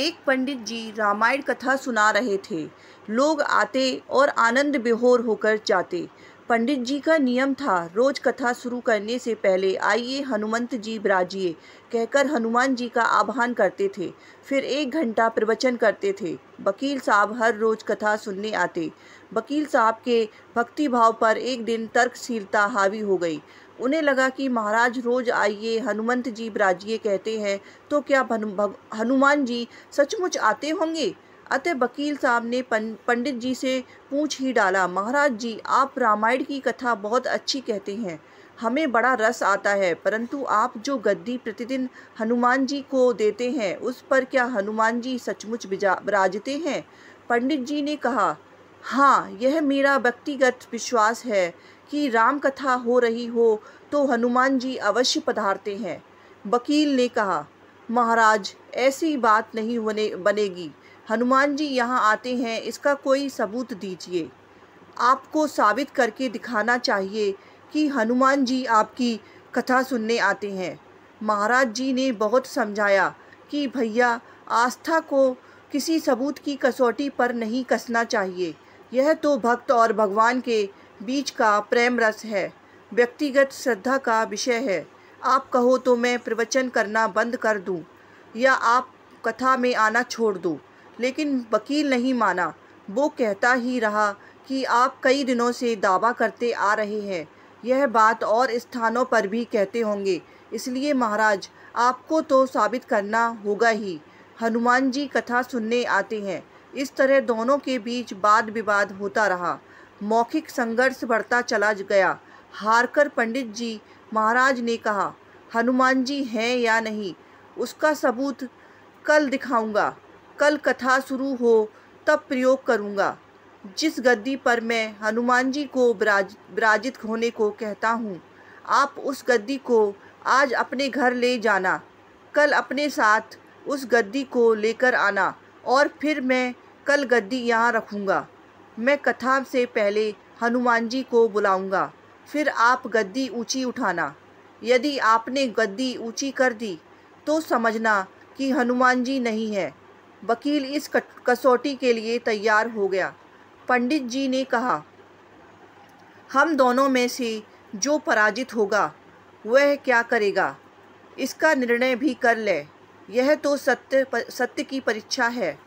एक पंडित जी रामायण कथा सुना रहे थे। लोग आते और आनंद विभोर होकर जाते। पंडित जी का नियम था, रोज कथा शुरू करने से पहले आइए हनुमंत जी विराजिए कहकर हनुमान जी का आह्वान करते थे। फिर 1 घंटा प्रवचन करते थे। वकील साहब हर रोज कथा सुनने आते। वकील साहब के भक्ति भाव पर एक दिन तर्कशीलता हावी हो गई। उन्हें लगा कि महाराज रोज आइए हनुमंत जी विराजिए कहते हैं तो क्या हनुमान जी सचमुच आते होंगे। अतः वकील साहब ने पंडित जी से पूछ ही डाला, महाराज जी आप रामायण की कथा बहुत अच्छी कहते हैं, हमें बड़ा रस आता है, परंतु आप जो गद्दी प्रतिदिन हनुमान जी को देते हैं उस पर क्या हनुमान जी सचमुच विराजते हैं। पंडित जी ने कहा, हाँ यह मेरा व्यक्तिगत विश्वास है कि राम कथा हो रही हो तो हनुमान जी अवश्य पधारते हैं। वकील ने कहा, महाराज ऐसी बात नहीं बनेगी, हनुमान जी यहाँ आते हैं इसका कोई सबूत दीजिए। आपको साबित करके दिखाना चाहिए कि हनुमान जी आपकी कथा सुनने आते हैं। महाराज जी ने बहुत समझाया कि भैया आस्था को किसी सबूत की कसौटी पर नहीं कसना चाहिए, यह तो भक्त और भगवान के बीच का प्रेम रस है, व्यक्तिगत श्रद्धा का विषय है। आप कहो तो मैं प्रवचन करना बंद कर दूं या आप कथा में आना छोड़ दो, लेकिन वकील नहीं माना। वो कहता ही रहा कि आप कई दिनों से दावा करते आ रहे हैं, यह बात और स्थानों पर भी कहते होंगे, इसलिए महाराज आपको तो साबित करना होगा ही, हनुमान जी कथा सुनने आते हैं। इस तरह दोनों के बीच वाद विवाद होता रहा, मौखिक संघर्ष बढ़ता चला गया। हारकर पंडित जी महाराज ने कहा, हनुमान जी हैं या नहीं उसका सबूत कल दिखाऊंगा, कल कथा शुरू हो तब प्रयोग करूंगा। जिस गद्दी पर मैं हनुमान जी को विराजित होने को कहता हूं, आप उस गद्दी को आज अपने घर ले जाना, कल अपने साथ उस गद्दी को लेकर आना और फिर मैं कल गद्दी यहाँ रखूंगा। मैं कथा से पहले हनुमान जी को बुलाऊंगा, फिर आप गद्दी ऊंची उठाना। यदि आपने गद्दी ऊंची कर दी तो समझना कि हनुमान जी नहीं है। वकील इस कसौटी के लिए तैयार हो गया। पंडित जी ने कहा, हम दोनों में से जो पराजित होगा वह क्या करेगा इसका निर्णय भी कर ले, यह तो सत्य की परीक्षा है।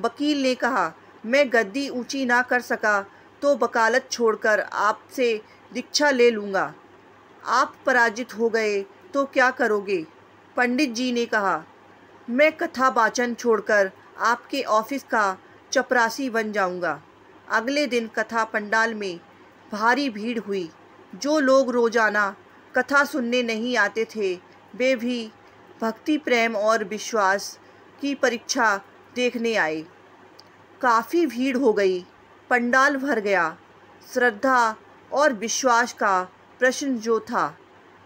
वकील ने कहा, मैं गद्दी ऊंची ना कर सका तो वकालत छोड़कर आपसे दीक्षा ले लूँगा, आप पराजित हो गए तो क्या करोगे। पंडित जी ने कहा, मैं कथा वाचन छोड़कर आपके ऑफिस का चपरासी बन जाऊंगा। अगले दिन कथा पंडाल में भारी भीड़ हुई। जो लोग रोजाना कथा सुनने नहीं आते थे वे भी भक्ति प्रेम और विश्वास की परीक्षा देखने आए। काफ़ी भीड़ हो गई, पंडाल भर गया। श्रद्धा और विश्वास का प्रश्न जो था,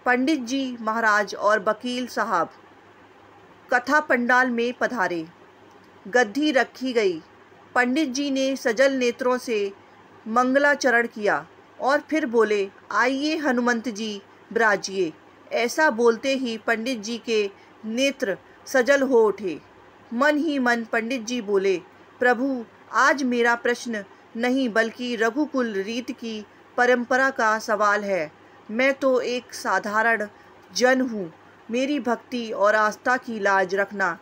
पंडित जी महाराज और वकील साहब कथा पंडाल में पधारे। गद्दी रखी गई। पंडित जी ने सजल नेत्रों से मंगलाचरण किया और फिर बोले, आइए हनुमंत जी विराजिए। ऐसा बोलते ही पंडित जी के नेत्र सजल हो उठे। मन ही मन पंडित जी बोले, प्रभु आज मेरा प्रश्न नहीं बल्कि रघुकुल रीत की परंपरा का सवाल है। मैं तो एक साधारण जन हूँ, मेरी भक्ति और आस्था की लाज रखना।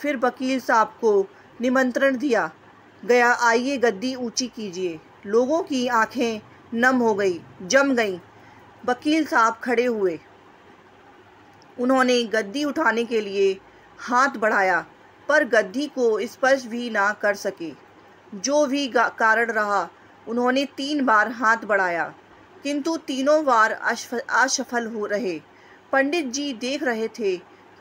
फिर वकील साहब को निमंत्रण दिया गया, आइए गद्दी ऊंची कीजिए। लोगों की आंखें नम हो गई, जम गई। वकील साहब खड़े हुए, उन्होंने गद्दी उठाने के लिए हाथ बढ़ाया पर गद्दी को स्पर्श भी ना कर सके। जो भी कारण रहा, उन्होंने 3 बार हाथ बढ़ाया किंतु तीनों बार असफल हो रहे। पंडित जी देख रहे थे,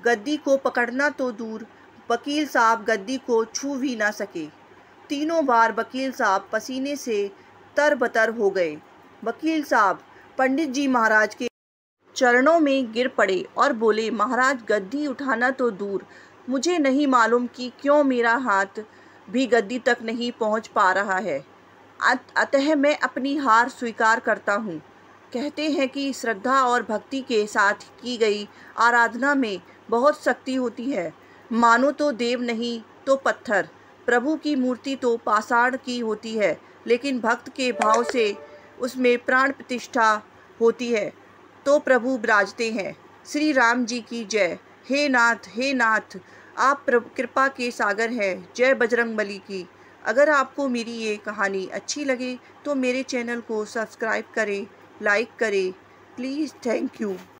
गद्दी को पकड़ना तो दूर वकील साहब गद्दी को छू भी ना सके। तीनों बार वकील साहब पसीने से तरबतर हो गए। वकील साहब पंडित जी महाराज के चरणों में गिर पड़े और बोले, महाराज गद्दी उठाना तो दूर, मुझे नहीं मालूम कि क्यों मेरा हाथ भी गद्दी तक नहीं पहुंच पा रहा है, अतः मैं अपनी हार स्वीकार करता हूँ। कहते हैं कि श्रद्धा और भक्ति के साथ की गई आराधना में बहुत शक्ति होती है, मानो तो देव नहीं तो पत्थर। प्रभु की मूर्ति तो पाषाण की होती है, लेकिन भक्त के भाव से उसमें प्राण प्रतिष्ठा होती है तो प्रभु विराजते हैं। श्री राम जी की जय। हे नाथ आप कृपा के सागर हैं। जय बजरंगबली की। अगर आपको मेरी ये कहानी अच्छी लगे तो मेरे चैनल को सब्सक्राइब करें, लाइक करें प्लीज़। Thank you.